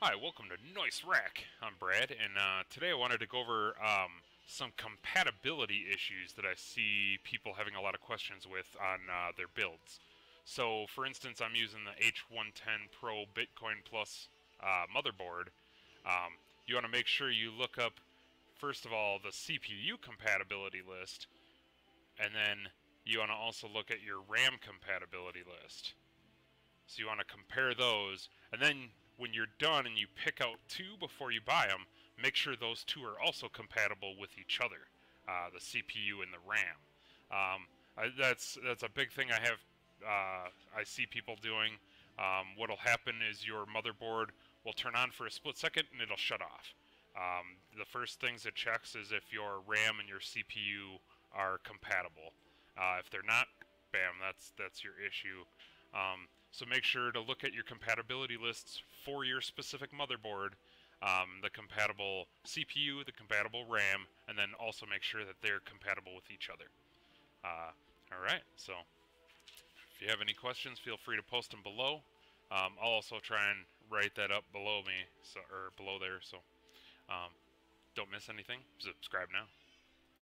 Hi, welcome to Noise Rack. I'm Brad, and today I wanted to go over some compatibility issues that I see people having a lot of questions with on their builds. So, for instance, I'm using the H110 Pro Bitcoin Plus motherboard. You want to make sure you look up, first of all, the CPU compatibility list, and then you want to also look at your RAM compatibility list. So you want to compare those, and then when you're done and you pick out two before you buy them, make sure those two are also compatible with each other, the CPU and the RAM. That's a big thing I see people doing. What'll happen is your motherboard will turn on for a split second and it'll shut off. The first things it checks is if your RAM and your CPU are compatible. If they're not, bam, that's your issue. So make sure to look at your compatibility lists for your specific motherboard, the compatible CPU, the compatible RAM, and then also make sure that they're compatible with each other. Alright, so if you have any questions, feel free to post them below. I'll also try and write that up below me, so, or below there, so don't miss anything. Subscribe now.